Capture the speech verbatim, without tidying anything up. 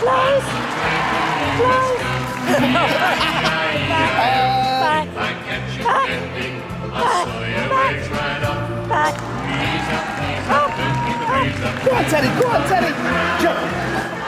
Close. Close. Back. Back. Back. Back. Back. Go on, Teddy. Go on, Teddy. Jump.